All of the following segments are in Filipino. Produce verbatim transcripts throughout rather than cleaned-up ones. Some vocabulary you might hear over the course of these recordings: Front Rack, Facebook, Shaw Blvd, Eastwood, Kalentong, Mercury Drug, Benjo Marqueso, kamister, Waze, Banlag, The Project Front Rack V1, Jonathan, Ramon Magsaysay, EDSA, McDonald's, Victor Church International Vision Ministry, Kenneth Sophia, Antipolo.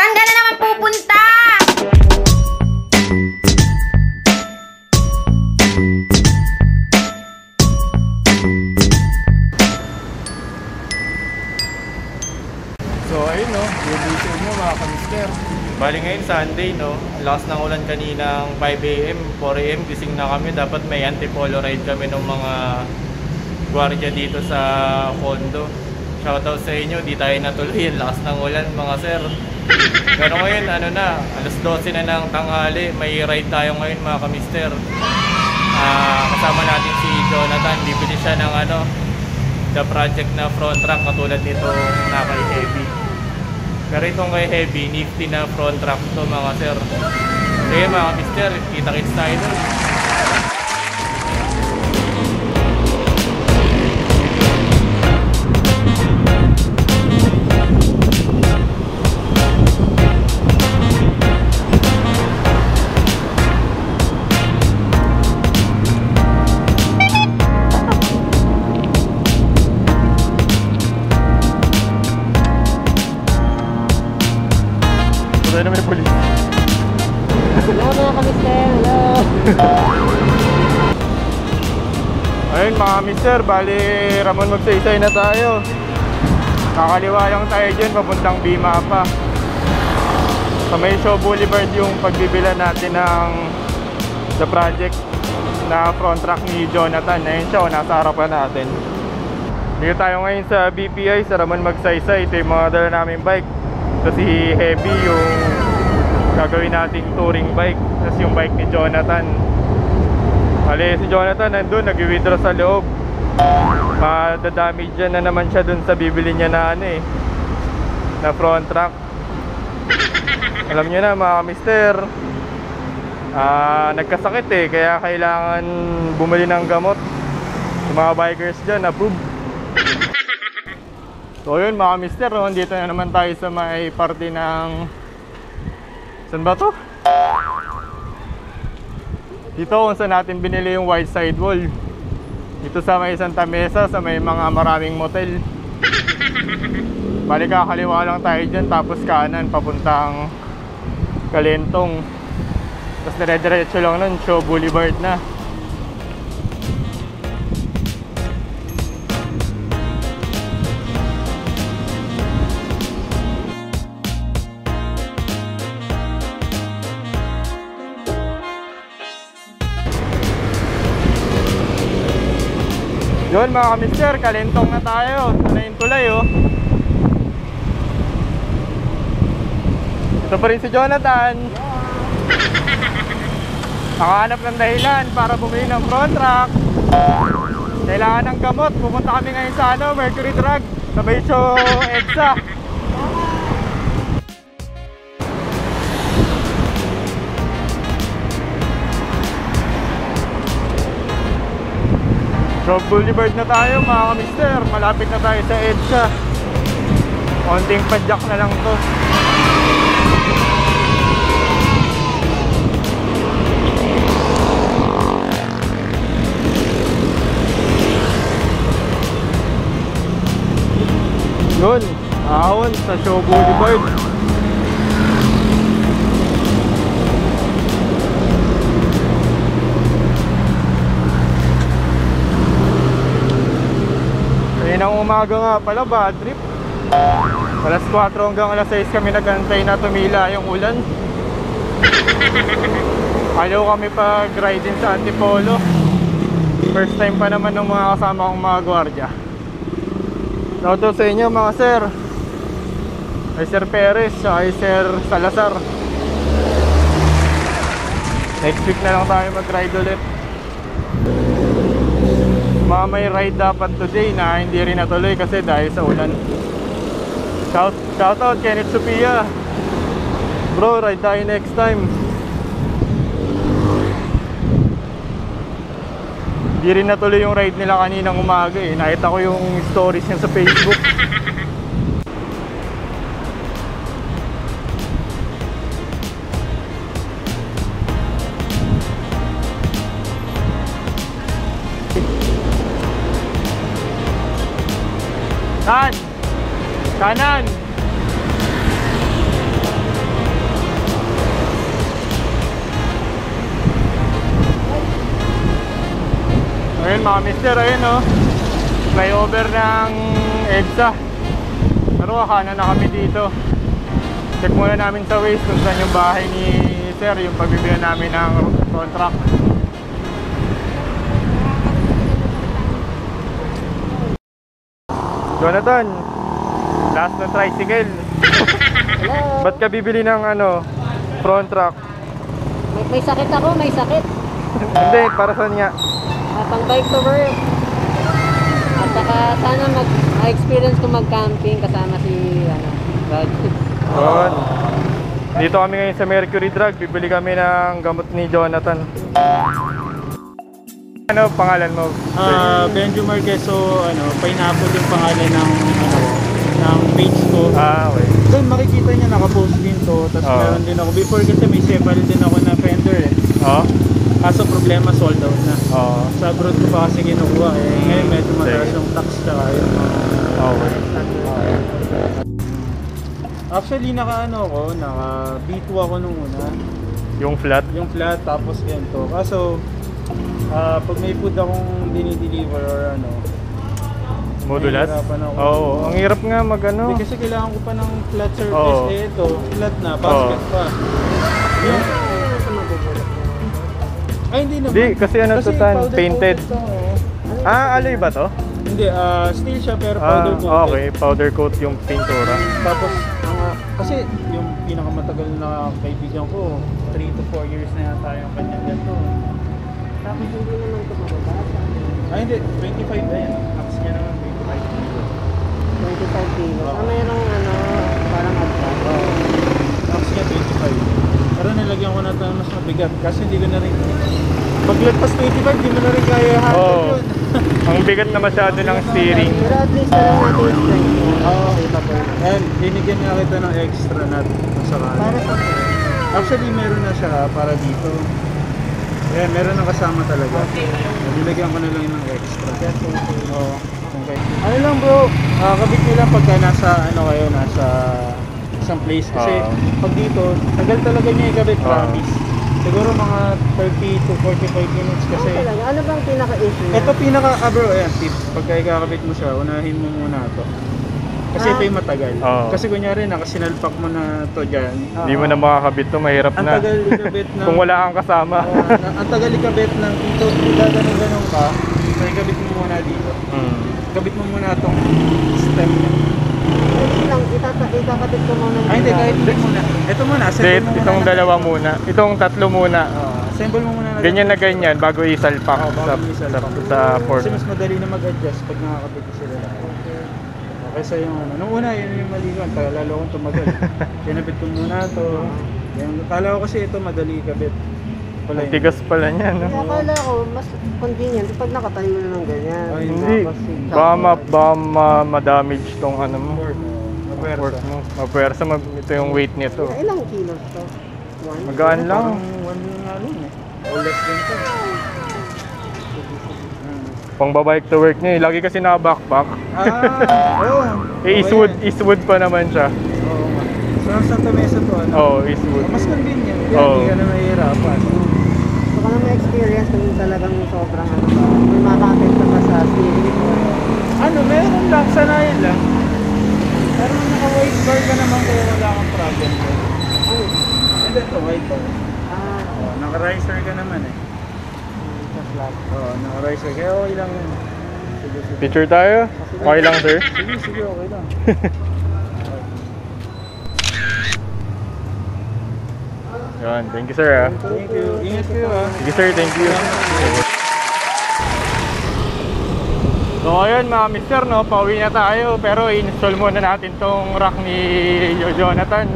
Saan ka na naman pupunta? So ayun no, bibigyan mo mga kamister. Bali ngayon Sunday no, lakas ng ulan kaninang five A M, four A M gising na kami. Dapat may antipolo ride kami ng mga gwardiya dito sa condo. Shoutout sa inyo, di tayo natuloy. Lakas ng ulan mga sir. Pero ngayon ano na, alas dose na ng tanghali. May ride tayo ngayon mga kamister. Uh, kasama natin si Jonathan, bibili siya ng ano, The Project na Front Rack katulad nito na kay Heavy. Pero itong kay Heavy, nifty na Front Rack to mga sir. Sige mga mister, kita-kits tayo dun. Ano may pulis? Hello mga kamister! Hello! Ayun mga kamister, bali Ramon magsaysay na tayo. Nakaliwa lang tayo dyan, papuntang Bima pa. Sa may Show Boulevard yung pagbibila natin ng The Project na Front Rack ni Jonathan. Ayun siya, nasa harapan natin. Dito tayo ngayon sa B P I, sa Ramon magsaysay. Ito yung mga dala namin bike. Kasi Heavy yung gagawin nating touring bike. Tapos yung bike ni Jonathan. Hali si Jonathan nandun, nag-withdraw sa loob. Madadamage na naman siya dun sa bibili niya na ano eh, na Front Rack. Alam nyo na mga mister, ah, nagkasakit eh, kaya kailangan bumili ng gamot. Yung mga bikers dyan, approved. So yun mga mister, dito na naman tayo sa may party ng... Saan ba to? Dito kung saan natin binili yung white sidewall. Dito sa may Santa Mesa, sa may mga maraming motel. Bali kakaliwa lang tayo dyan, tapos kanan papuntang Kalentong. Tapos dire-diretso lang nun, Show Boulevard na. Yun mga kamister, Kalentong na tayo. Sana yung tulay oh. Ito pa rin si Jonathan. Nakahanap ng dahilan para bumili ng Front Rack. Kailangan ng gamot. Pupunta kami ngayon sa ano, Mercury Drug. Sabay show EDSA. Rob Boulevard na tayo mga kamister. Malapit na tayo sa EDSA. Konting padyak na lang to. Yun, ahon sa Show Boulevard. Nang umaga nga pala, bad trip. Alas kwatro hanggang alas sais kami nagantay na tumila yung ulan. Ayaw kami pag riding sa Antipolo. First time pa naman ng mga kasama kong mga gwardiya. Shoutout sa inyo mga sir. Ay Sir Perez, ay Sir Salazar. Next week na lang tayo mag-ride ulit. Mga may ride dapat today na hindi rin natuloy kasi dahil sa ulan. Shout, shout out Kenneth Sophia. Bro, ride tayo next time. Hindi rin natuloy yung ride nila kaninang umaga eh. Nakita ko yung stories niya sa Facebook. Kanan! Kanan! Ayun mga mister, ayun o, oh, flyover ng EDSA. Pero kanan na kami dito. Check muna namin sa Waze kung saan yung bahay ni sir, yung pagbibili namin ng front rack. Jonathan, last na tricycle. Ba't ka bibili ng ano, front rack? May, may sakit ako, may sakit. Hindi, para saan nga? Uh, pang bike to work. At saka sana mag-experience ko mag-camping kasama si ano, Rod. Doon. Dito kami ngayon sa Mercury Drug. Bibili kami ng gamot ni Jonathan. Ano pangalan mo? Uh, Benjo Marqueso, ano, pineapple yung pangalan ng ano, ng page ko. Ah, okay. Doon makikita niya naka-post din to. Tapos oh, meron din ako before kasi may several din ako na fender eh. Oh. Kaso problema sold out na. Oh. Sa abroad ko pa kasi kinukuha eh. Ngayon medyo mataas yung tax tsaka yung uh, okay. Actually naka ano ko, naka B two ako nung una. Yung flat? Yung flat tapos ganito. Kaso Uh, pag may food akong dinideliver or ano modulas? Oo, oh, ang hirap nga mag ano kasi kailangan ko pa ng flat surface oh, eh ito, flat na, basket oh, pa yung... ay hindi naman di, kasi ano kasi to tan, painted to, oh. Ah, aloy ba to? Hindi, uh, steel siya pero powder coat ah, okay, powder coat yung pintura tapos, uh, kasi yung pinakamatagal na kaibigan ko three to four years na yata yung kanyang ganito. Tapos hindi naman ito mababasa. Ay hindi, twenty-five na yan. Tapos niya naman twenty-five kilos. twenty-five kilos? Ah, mayroong ano, parang absent. Oo. Tapos niya twenty-five. Pero nilagyan ko na ito mas mabigat. Kasi hindi ko na rin. Paglagpas twenty-five, hindi mo na rin kaya hanggang oh, yun. Ang bigat na masyado ng steering. Pero at least alam natin yung strength mo. Oo, okay pa po. And binigyan nga kita ng extra nut. Para sa akin. Actually, meron na siya para dito. Eh, meron na kasama talaga. Nilagyan ko na lang ng extra. Oo. Okay. Ano lang bro, uh, kabit nila pagka nasa, ano kayo, nasa isang place. Kasi uh, pag dito, tagal talaga niya ikabit, uh, promise. Siguro mga thirty to forty-five minutes kasi. Oh, talaga. Ano bang pinaka-issue niya? Ito pinaka, ah, bro, ayan, tip. Pagka ikakabit mo siya, unahin mo muna ito. Kasi ah, ito yung matagal. Oh. Kasi kunyari, nakasinalpak mo na ito dyan. Hindi uh, mo na makakabit ito, mahirap na. Ang tagal ikabit ng... Kung wala kang kasama. Uh, ang tagal ikabit ng ito, gano'n-ganon ka, so ikabit mo muna dito. Mm. Ikabit mo muna itong stem niya. Hindi lang, itakabit ko muna. Ay, hindi, kahit ito muna. Ito muna, assemble mo muna. Itong dalawa muna. Itong tatlo muna. Uh, assemble mo muna. Ganyan na ganyan, bago isalpak oh, sa, sa, sa port. Kasi mas madali na mag-adjust pag nakakabit sila. Kaysa yung ano, nung una yun yung mali ko, lalo akong tumagal. Kinabit ko muna ito. Kala ko kasi ito madali ikabit. Ang tigas pala niya, no? Kala ko, mas convenient pag nakatayo na ng ganyan. Ay, hindi. Baka ma-damage itong ano mo. Mapuwersa. Mapuwersa, ito yung weight nito. Ilang kilos ito? Magaan lang. One nga lang eh. O less than ito. Pang babike to work niya eh. Lagi kasi naka-backpack. Ah, oo. Oh, eh, Eastwood, oh, Eastwood pa naman siya. Oo. Oh, so, sa Santa Mesa to, ano? Oo, oh, Eastwood. Mas convenient. Hindi oh, ka na mahihirapan. Baka so, na may experience kung talagang sobrang ano ba. May makakapit ka pa sa series. Ano, meron lang. Sanayan lang. Pero naka-white bar ka naman kaya wala kang problem. Oo. Hindi ito, white bar. Ah. Oh, naka-riser ka naman eh. Flat. Oo, naka-rise ka. Kaya okay lang yun. Sige, sige. Picture tayo? Okay lang, sir? Sige, sige. Okay lang. Yan. Thank you, sir, ha? Thank you. Ingat kayo, ha? Sige, sir. Thank you. So, ayun, mga mister, no? Pauwi na tayo. Pero, install muna natin tong rack ni Jonathan.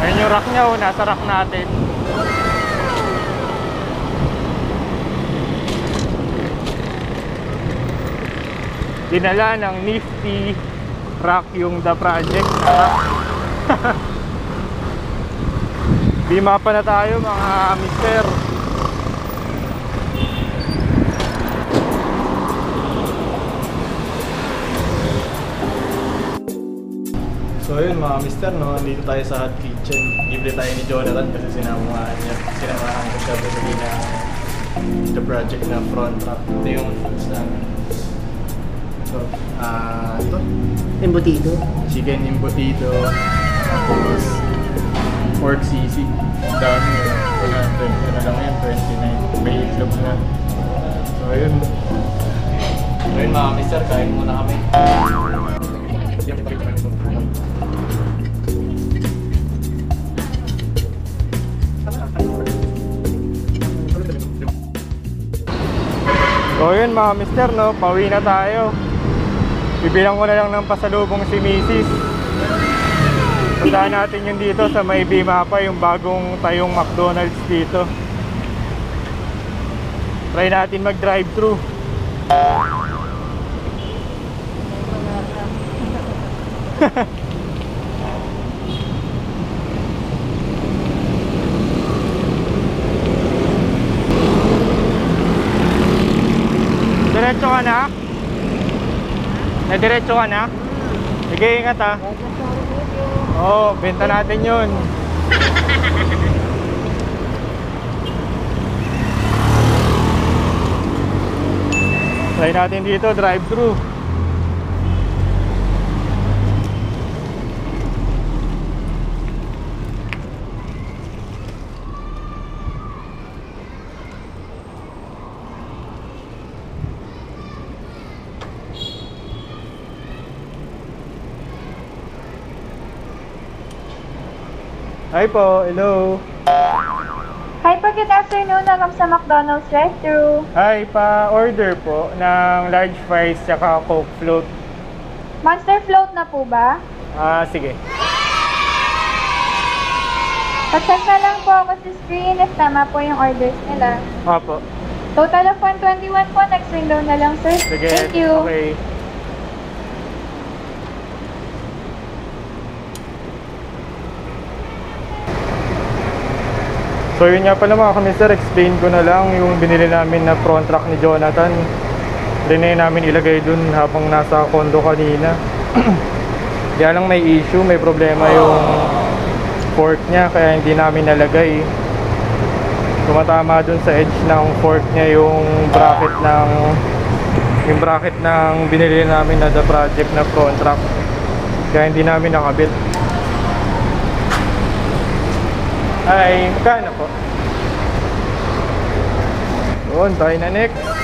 Ayun yung rack niya, oh. Nasa rack natin. Dinala ng nifty rack yung The Project. Bima pa na tayo mga mister. So yun mga mister, no? Dito tayo sa hot kitchen. Libre tayo ni Jonathan kasi sinamaan niya. Sinamaan ko siya. Sabi na The Project na Front Rack. Ito yung foods namin. So, ah, uh, ito. Embutido. Chicken embutido. Tapos, pork sisig. Dami yun. Ito na lang yun, twenty-nine. May itlog na. So, ayun. Ayun mga mister, kain muna kami. So yun mga mister, no? Pauwi na tayo. Bibilang ko na lang ng pasalubong si misis. Puntahan natin yung dito sa may Bimapa, yung bagong tayong McDonald's dito. Try natin mag drive thru. Diretso ka na? Nadiretso ka na? Sige, ingat ha. Oo, benta natin yun. Try natin dito, drive-thru. Hi po, hello. Hi po, good afternoon. Welcome sa McDonald's drive-thru. Hi, pa-order po ng large fries tsaka Coke float. Monster float na po ba? Ah, sige. Pacheck na lang po ako sa screen if tama po yung orders nila. Opo. Total of one twenty-one po. Next window na lang, sir. Sige. Thank you. Okay. So yun nga pala mga kamister, explain ko na lang yung binili namin na front rack ni Jonathan. Rinay namin ilagay dun habang nasa condo kanina. Kaya lang may issue, may problema yung fork niya kaya hindi namin nalagay. Tumatama dun sa edge ng fork niya yung bracket ng yung bracket ng binili namin na The Project na front rack. Kaya hindi namin nakabit. Ay, magkano po? Doon, tayo na next.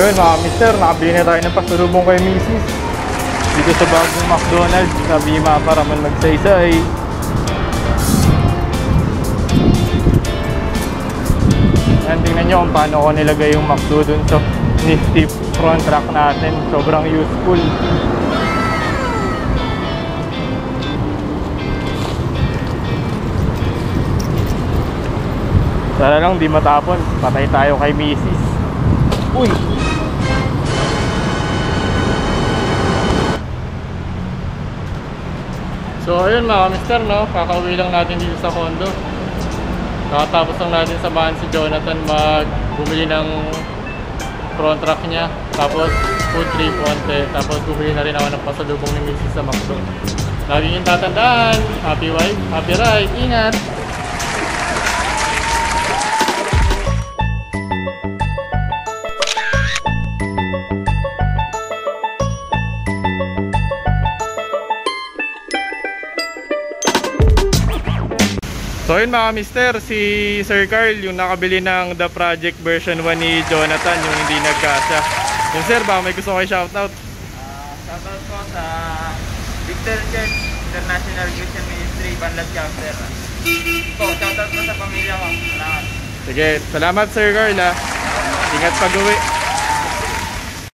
Ayun mga mister, nakabili na tayo ng pasalubong kay misis dito sa bagong McDonald's sabi niya para man magsaysay. Ayan, tingnan nyo kung paano ko nilagay yung McDo dun sa nifty front rack natin. Sobrang useful. Sana lang di matapon, patay tayo kay misis. Uy! So ayun mga mister, no? Kakauwi lang natin dito sa condo. Nakatapos lang natin samahan si Jonathan mag bumili ng front rack niya. Tapos food trip onte. Tapos bumili na rin ako ng pasalubong ni misis sa McDo. Laging yung tatandaan, happy wife, happy ride, ingat! So yun mga mister, si Sir Carl yung nakabili ng The Project version one ni Jonathan, yung hindi nagkasya. Yung sir, baka may gusto kayo shoutout? Uh, shoutout ko sa Victor Church International Vision Ministry, Banlag Chapter. So, shoutout mo sa pamilya ko. Salamat. Sige, salamat Sir Carl. Ingat pag-uwi.